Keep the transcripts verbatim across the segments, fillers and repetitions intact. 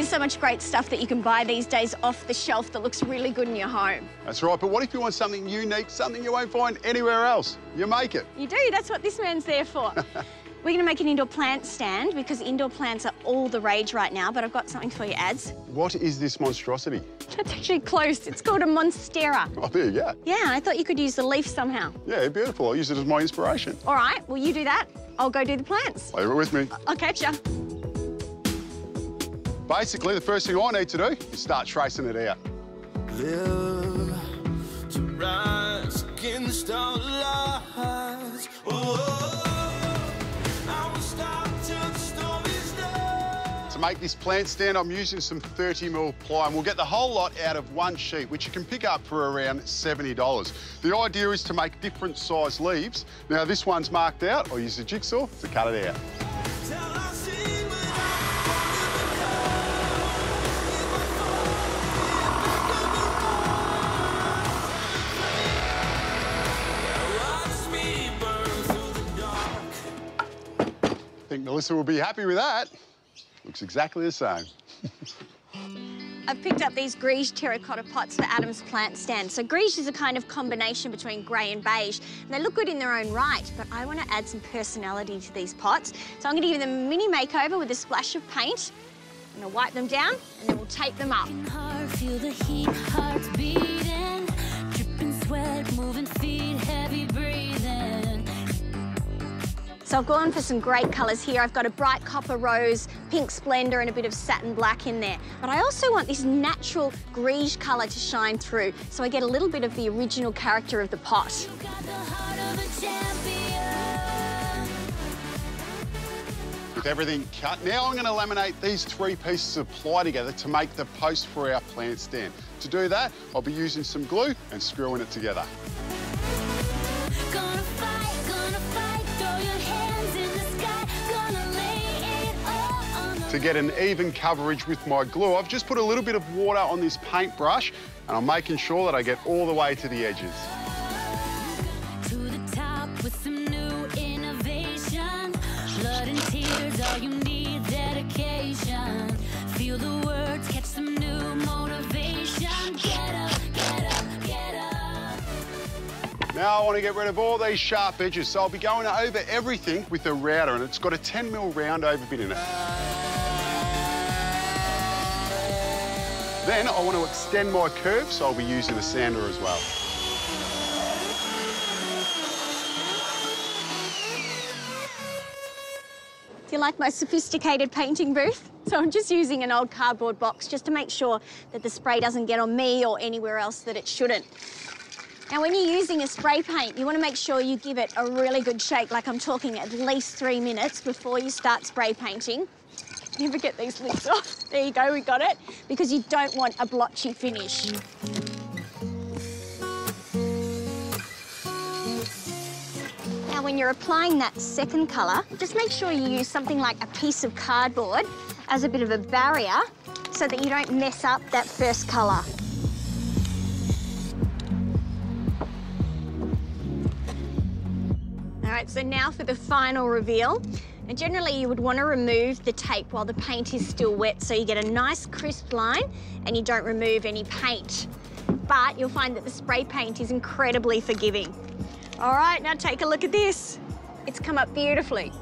There's so much great stuff that you can buy these days off the shelf that looks really good in your home. That's right, but what if you want something unique, something you won't find anywhere else? You make it. You do, that's what this man's there for. We're gonna make an indoor plant stand because indoor plants are all the rage right now, but I've got something for you, Ads. What is this monstrosity? That's actually close. It's called a Monstera. Oh, there you go. Yeah, I thought you could use the leaf somehow. Yeah, beautiful. I'll use it as my inspiration. All right, well, you do that. I'll go do the plants. Leave it with me. I'll catch ya. Basically, the first thing I need to do is start tracing it out. Live to rise against our lives. Whoa. To make this plant stand, I'm using some thirty mil ply, and we'll get the whole lot out of one sheet, which you can pick up for around seventy dollars. The idea is to make different size leaves. Now, this one's marked out. I'll use the jigsaw to cut it out. I think Melissa will be happy with that. Looks exactly the same. I've picked up these greige terracotta pots for Adam's plant stand. So greige is a kind of combination between grey and beige, and they look good in their own right, but I want to add some personality to these pots. So I'm going to give them a mini makeover with a splash of paint. I'm going to wipe them down, and then we'll tape them up. Heart, feel the heat, heart's beating, dripping sweat, moving feet, heavy breathing. So I've gone for some great colours here. I've got a bright copper rose, pink splendour and a bit of satin black in there. But I also want this natural greige colour to shine through, so I get a little bit of the original character of the pot. You got the heart of a champion. With everything cut, now I'm going to laminate these three pieces of ply together to make the post for our plant stand. To do that, I'll be using some glue and screwing it together. Gonna fight, gonna fight, throw your hands in the sky, gonna lay it all on the... To get an even coverage with my glue, I've just put a little bit of water on this paintbrush, and I'm making sure that I get all the way to the edges. To the top with some new innovation. Blood and tears, all you need, dedication. Feel the words, catch some new motivation. Get up, get up. Now I want to get rid of all these sharp edges, so I'll be going over everything with a router, and it's got a ten mil round over bit in it. Then I want to extend my curve, so I'll be using a sander as well. Do you like my sophisticated painting booth? So I'm just using an old cardboard box just to make sure that the spray doesn't get on me or anywhere else that it shouldn't. Now, when you're using a spray paint, you want to make sure you give it a really good shake, like I'm talking at least three minutes before you start spray painting. Never get these lids off. There you go, we got it. Because you don't want a blotchy finish. Now, when you're applying that second colour, just make sure you use something like a piece of cardboard as a bit of a barrier so that you don't mess up that first colour. All right, so now for the final reveal. And generally you would want to remove the tape while the paint is still wet so you get a nice crisp line and you don't remove any paint. But you'll find that the spray paint is incredibly forgiving. All right, now take a look at this. It's come up beautifully.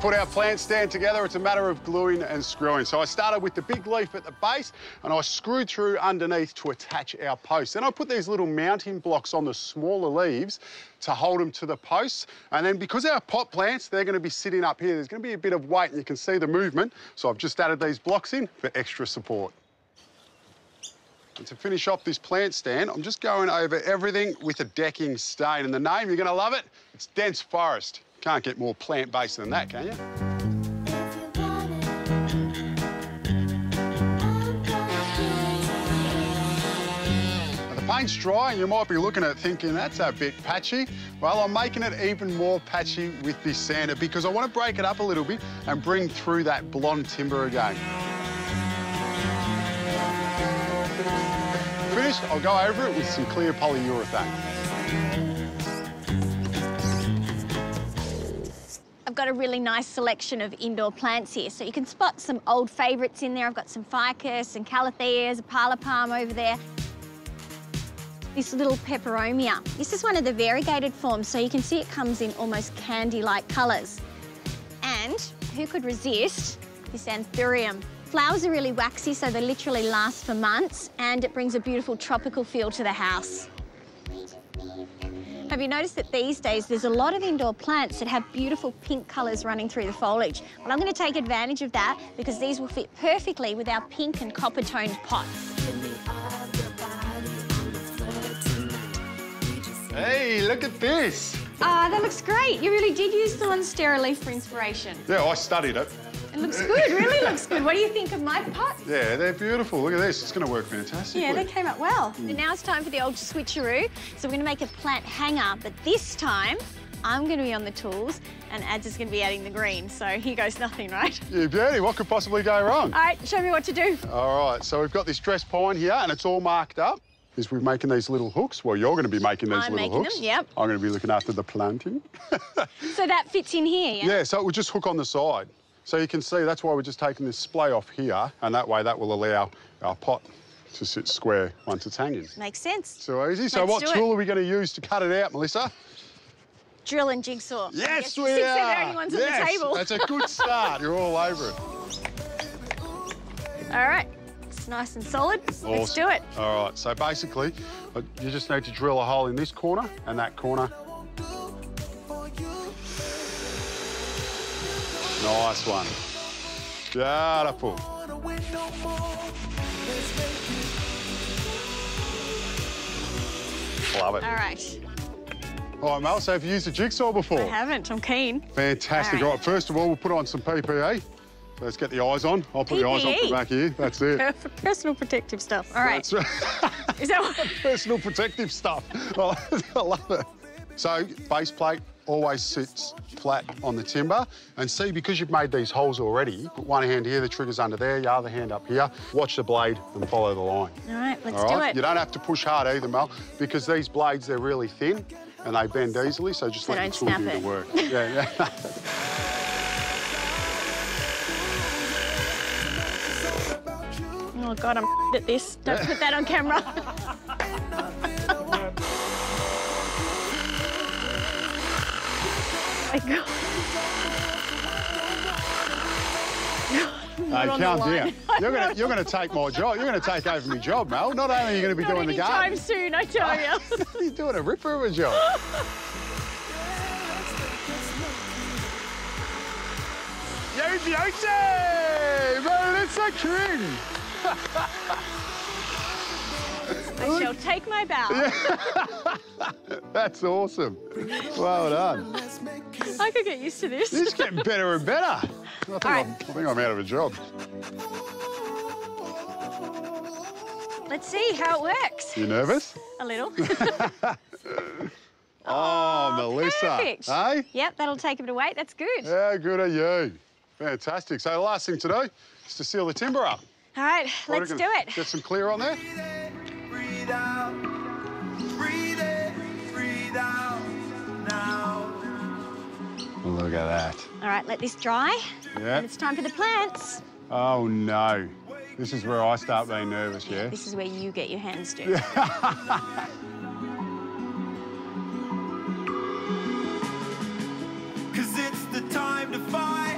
Put our plant stand together, it's a matter of gluing and screwing. So I started with the big leaf at the base and I screwed through underneath to attach our posts. Then I put these little mounting blocks on the smaller leaves to hold them to the posts. And then because our pot plants, they're going to be sitting up here, there's going to be a bit of weight and you can see the movement. So I've just added these blocks in for extra support. And to finish off this plant stand, I'm just going over everything with a decking stain. And the name, you're going to love it, it's Dense Forest. Can't get more plant-based than that, can you? Now, the paint's dry and you might be looking at it thinking, that's a bit patchy. Well, I'm making it even more patchy with this sander because I want to break it up a little bit and bring through that blonde timber again. Finished, I'll go over it with some clear polyurethane. I've got a really nice selection of indoor plants here, so you can spot some old favourites in there. I've got some ficus and calatheas, a parlour palm over there. This little peperomia. This is one of the variegated forms, so you can see it comes in almost candy-like colours. And who could resist this anthurium? Flowers are really waxy, so they literally last for months, and it brings a beautiful tropical feel to the house. Have you noticed that these days there's a lot of indoor plants that have beautiful pink colours running through the foliage? Well, I'm going to take advantage of that because these will fit perfectly with our pink and copper-toned pots. Hey, look at this! Ah, uh, that looks great. You really did use the Monstera leaf for inspiration. Yeah, I studied it. It looks good, really looks good. What do you think of my pots? Yeah, they're beautiful. Look at this, it's going to work fantastic. Yeah, they came out well. Mm. And now it's time for the old switcheroo. So we're going to make a plant hanger, but this time I'm going to be on the tools and Ads is going to be adding the green, so here goes nothing, right? Yeah, beauty, what could possibly go wrong? All right, show me what to do. All right, so we've got this dress pine here and it's all marked up. Is we're making these little hooks. Well, you're going to be making these I'm little making hooks. Them, yep. I'm going to be looking after the planting. So that fits in here, yeah? Yeah, so it will just hook on the side. So you can see that's why we're just taking this splay off here, and that way that will allow our pot to sit square once it's hanging. Makes sense. So easy. So Let's what tool it. are we going to use to cut it out, Melissa? Drill and jigsaw. Yes, we are. Since they're the only ones yes. on the table. That's a good start. You're all over it. All right. It's nice and solid. Awesome. Let's do it. All right. So basically, you just need to drill a hole in this corner and that corner. Nice one. Beautiful. Love it. All right. All right, Mel, so have you used a jigsaw before? I haven't. I'm keen. Fantastic. All right. All right, first of all, we'll put on some P P E. Let's get the eyes on. I'll put P P E. The eyes on from back here. That's it. Personal protective stuff. All right. That's right. Is that what? Personal protective stuff. I love it. So, base plate always sits flat on the timber. And see, because you've made these holes already, put one hand here, the trigger's under there, the other hand up here. Watch the blade and follow the line. All right, let's All right? do it. You don't have to push hard either, Mel, because these blades, they're really thin and they bend easily, so just so let the tool do the work. Yeah, yeah. Oh, God, I'm at this. Don't yeah. put that on camera. I hey, calm down. You're gonna, you're gonna take my job. You're gonna take over my job, Mel. Not only are you gonna be Not doing the garden. Time soon, I tell you. You're doing a ripper of a job. Yo, beauty, Melissa King. I shall take my bow. Yeah. That's awesome. Well done. I could get used to this. This is getting better and better. I think, right. I'm, I think I'm out of a job. Let's see how it works. You nervous? A little. oh, oh, Melissa. Perfect. Hey? Yep, that'll take a bit of weight. That's good. How good are you? Fantastic. So the last thing to do is to seal the timber up. All right, what let's do it. Get some clear on there. Breathe out, breathe in, breathe out now. Look at that. All right, let this dry. Yeah. And it's time for the plants. Oh, no. This is where I start being nervous, yeah? This is where you get your hands dirty. Because it's the time to fight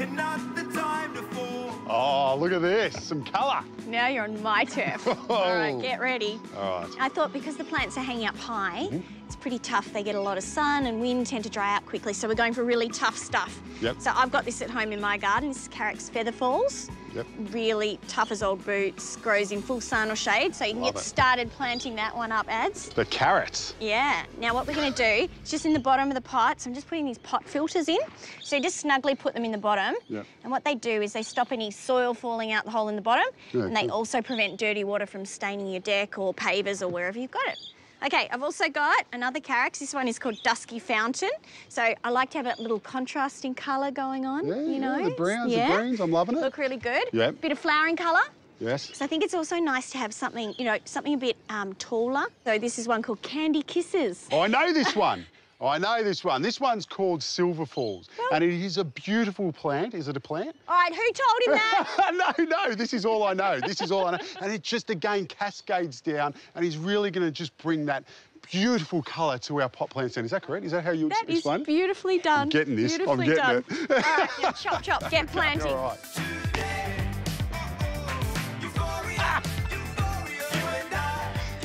and not the time to fall. Oh, look at this, some colour. Now you're on my turf. All right, get ready. All right. I thought because the plants are hanging up high, mm-hmm. It's pretty tough. They get a lot of sun and wind, tend to dry out quickly, so we're going for really tough stuff. Yep. So I've got this at home in my garden. This is Carrick's Feather Falls. Yep. Really tough as old boots, grows in full sun or shade, so you can Love get it. started planting that one up, Ads. The carrots. Yeah. Now what we're going to do, it's just in the bottom of the pot, so I'm just putting these pot filters in. So you just snugly put them in the bottom, yep. and what they do is they stop any soil falling out the hole in the bottom, yeah, and they cool. also prevent dirty water from staining your deck or pavers or wherever you've got it. Okay, I've also got another Carrick's. This one is called Dusky Fountain. So I like to have a little contrasting colour going on, yeah, you know. Yeah, the browns, yeah. the greens, I'm loving it. Look really good. Yeah. Bit of flowering colour. Yes. Because I think it's also nice to have something, you know, something a bit um, taller. So this is one called Candy Kisses. Oh, I know this one. I know this one. This one's called Silver Falls, well, and it is a beautiful plant. Is it a plant? All right, who told him that? no, no, this is all I know. This is all I know. And it just, again, cascades down, and he's really going to just bring that beautiful colour to our pot plants then. Is that correct? Is that how you that explain? That is beautifully done. I'm getting this. Beautifully I'm getting done. it. all right, now chop, chop, get planting. Okay, all right.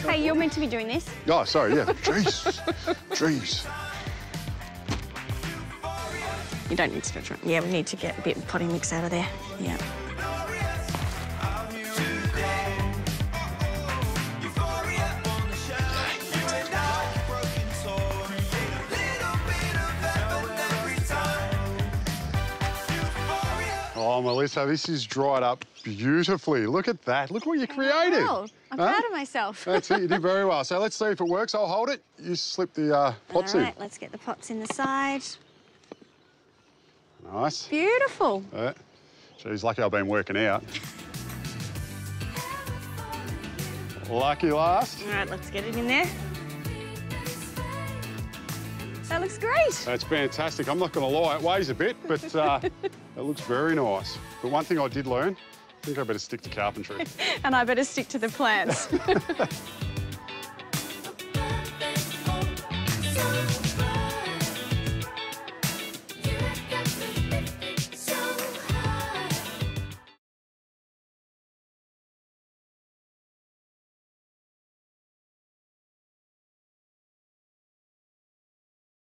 Hey, you're meant to be doing this. Oh, sorry, yeah. Jeez. Jeez. You don't need to stretch it. Yeah, we need to get a bit of potting mix out of there. Yeah. Oh, Melissa, this is dried up beautifully. Look at that. Look what you created. Wow. I'm huh? proud of myself. That's it. You did very well. So let's see if it works. I'll hold it. You slip the uh, pots in. All right. In. Let's get the pots in the side. Nice. Beautiful. All right. Geez, lucky I've been working out. Lucky last. All right. Let's get it in there. That looks great. That's fantastic. I'm not going to lie, it weighs a bit, but uh, it looks very nice. But one thing I did learn, I think I better stick to carpentry. And I better stick to the plants.